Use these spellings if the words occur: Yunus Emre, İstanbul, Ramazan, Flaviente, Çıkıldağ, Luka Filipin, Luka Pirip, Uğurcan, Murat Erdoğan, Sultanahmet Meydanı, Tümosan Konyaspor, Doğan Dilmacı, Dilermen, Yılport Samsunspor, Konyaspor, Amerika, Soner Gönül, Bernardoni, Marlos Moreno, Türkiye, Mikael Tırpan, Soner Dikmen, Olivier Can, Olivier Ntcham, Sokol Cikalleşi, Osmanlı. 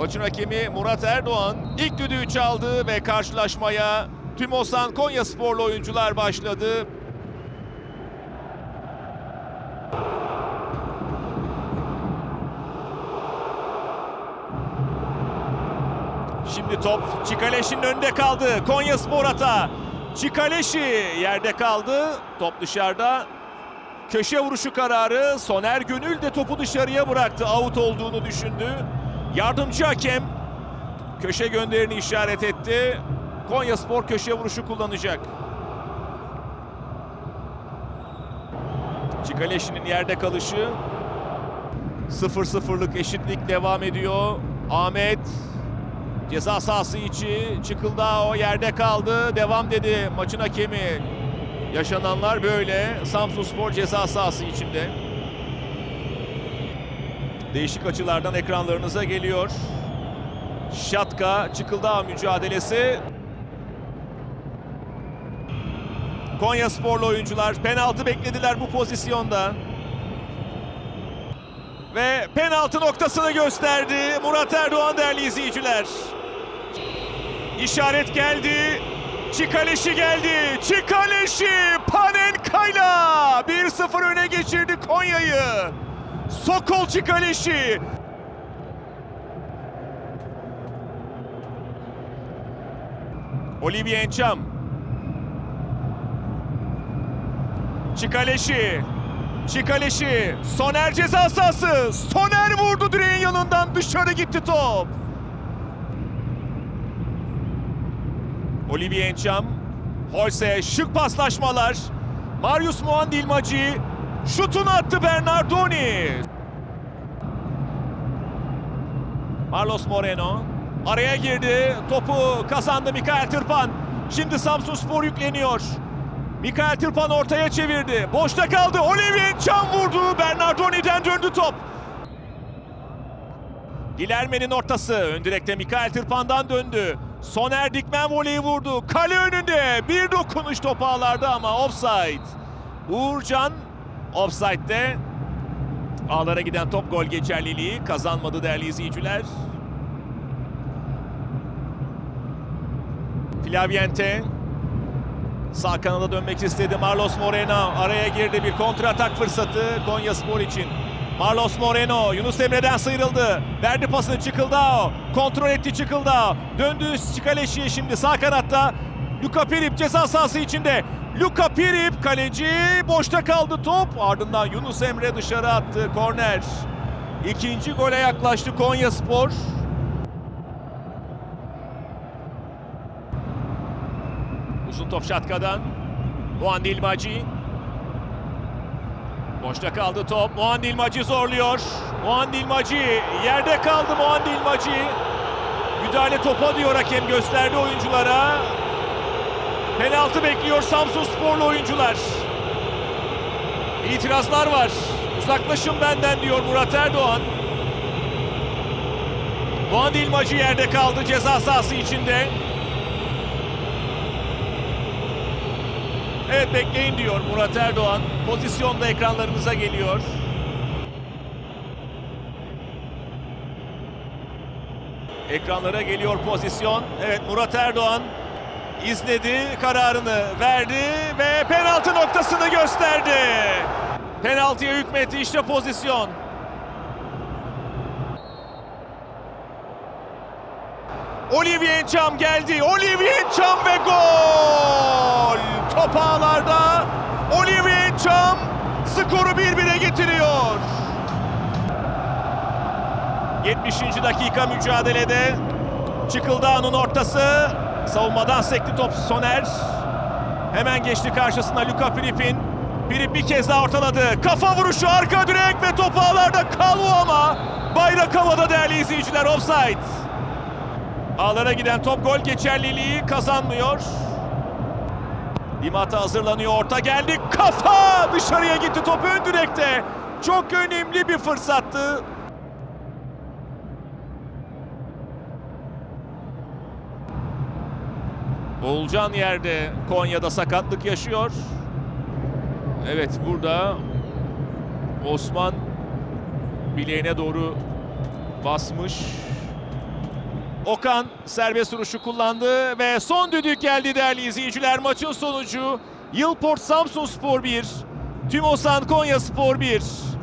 Maçın hakemi Murat Erdoğan ilk düdüğü çaldı ve karşılaşmaya Tümosan Konyasporlu oyuncular başladı. Şimdi top Cikalleşi'nin önünde kaldı. Konyaspor hata. Cikalleşi yerde kaldı. Top dışarıda. Köşe vuruşu kararı. Soner Gönül de topu dışarıya bıraktı. Out olduğunu düşündü. Yardımcı hakem köşe gönderini işaret etti. Konyaspor köşe vuruşu kullanacak. Cikalleşi'nin yerde kalışı. 0-0'lık eşitlik devam ediyor. Ahmet ceza sahası içi, Çıkıldağ o yerde kaldı. Devam dedi maçın hakemi. Yaşananlar böyle. Samsunspor ceza sahası içinde. Değişik açılardan ekranlarınıza geliyor. Şatka, Çıkıldağ mücadelesi. Konyasporlu oyuncular penaltı beklediler bu pozisyonda. Ve penaltı noktasını gösterdi Murat Erdoğan değerli izleyiciler. İşaret geldi. Cikalleşi geldi. Cikalleşi Panenka'yla 1-0 öne geçirdi Konya'yı. Sokol Cikalleşi. Olivier Ntcham. Cikalleşi. Cikalleşi. Soner ceza sahası. Soner vurdu direğin yanından. Dışarı gitti top. Olivier Ntcham. Holse şık paslaşmalar. Marius Doğan Dilmacı şutunu attı Bernardoni. Marlos Moreno araya girdi. Topu kazandı Mikael Tırpan. Şimdi Samsunspor yükleniyor. Mikael Tırpan ortaya çevirdi. Boşta kaldı. Olivier Can vurdu. Bernardoni'den döndü top. Dilermen'in ortası. Ön direkte Mikael Tırpan'dan döndü. Soner Dikmen voleyi vurdu. Kale önünde. Bir dokunuş top ağlarda ama offside. Uğurcan offside'de. Ağlara giden top gol geçerliliği kazanmadı değerli izleyiciler. Flaviente sağ kanada dönmek istedi. Marlos Moreno araya girdi. Bir kontratak fırsatı Konyaspor için. Marlos Moreno Yunus Emre'den sıyrıldı. Verdi pasını Çıkıldao. Kontrol etti Çıkıldao. Döndü Cikalleşi'ye şimdi sağ kanatta. Luka Pirip ceza sahası içinde. Luka Pirip kaleci. Boşta kaldı top. Ardından Yunus Emre dışarı attı. Korner. İkinci gole yaklaştı Konyaspor. Uzun top Şatka'dan. Doğan Dilmacı. Boşta kaldı top. Doğan Dilmacı zorluyor. Doğan Dilmacı yerde kaldı. Doğan Dilmacı müdahale topa diyor hakem, gösterdi oyunculara. Penaltı bekliyor Samsunsporlu oyuncular. İtirazlar var. Uzaklaşın benden diyor Murat Erdoğan. Doğan Dilmacı yerde kaldı ceza sahası içinde. Evet bekleyin diyor Murat Erdoğan. Pozisyon da ekranlarınıza geliyor. Ekranlara geliyor pozisyon. Evet Murat Erdoğan izledi, kararını verdi ve penaltı noktasını gösterdi. Penaltıya hükmetti, işte pozisyon. Olivier Can geldi. Olivier Can ve gol! Top ağlarda Olivier Can skoru 1-1'e getiriyor. 70. dakika mücadelede. Çıkıldağ'ın ortası. Savunmadan sekti top Soner. Hemen geçti karşısına Luka Filipin. Pirip bir kez daha ortaladı. Kafa vuruşu arka direk ve top ağlarda kaldı ama bayrak havada değerli izleyiciler, offside. Ağlara giden top gol geçerliliği kazanmıyor. Dimata hazırlanıyor. Orta geldi. Kafa! Dışarıya gitti top ön direkte. Çok önemli bir fırsattı. Uğurcan yerde. Konya'da sakatlık yaşıyor. Evet burada Osman bileğine doğru basmış. Okan serbest vuruşu kullandı ve son düdük geldi değerli izleyiciler. Maçın sonucu Yılport Samsunspor 1, Tümosan Konyaspor 1.